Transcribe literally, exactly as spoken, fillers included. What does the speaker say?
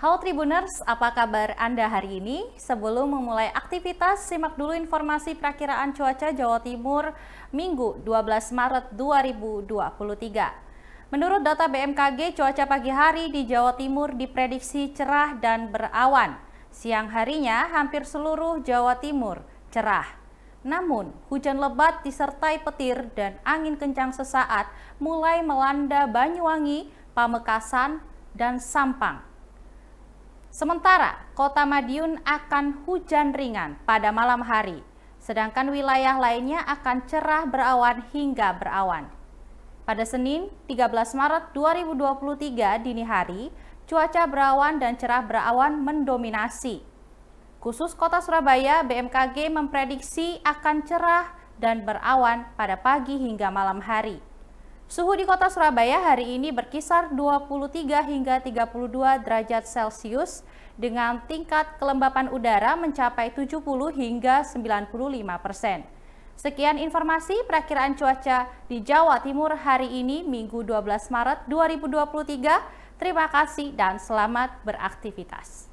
Halo Tribuners, apa kabar Anda hari ini? Sebelum memulai aktivitas, simak dulu informasi perakiraan cuaca Jawa Timur Minggu dua belas Maret dua ribu dua puluh tiga. Menurut data B M K G, cuaca pagi hari di Jawa Timur diprediksi cerah dan berawan. Siang harinya hampir seluruh Jawa Timur cerah. Namun, hujan lebat disertai petir dan angin kencang sesaat mulai melanda Banyuwangi, Pamekasan, dan Sampang. Sementara, kota Madiun akan hujan ringan pada malam hari, sedangkan wilayah lainnya akan cerah berawan hingga berawan. Pada Senin, tiga belas Maret dua ribu dua puluh tiga dini hari, cuaca berawan dan cerah berawan mendominasi. Khusus kota Surabaya, B M K G memprediksi akan cerah dan berawan pada pagi hingga malam hari. Suhu di kota Surabaya hari ini berkisar dua puluh tiga hingga tiga puluh dua derajat Celcius dengan tingkat kelembapan udara mencapai tujuh puluh hingga sembilan puluh lima persen. Sekian informasi perakiraan cuaca di Jawa Timur hari ini Minggu dua belas Maret dua ribu dua puluh tiga. Terima kasih dan selamat beraktivitas.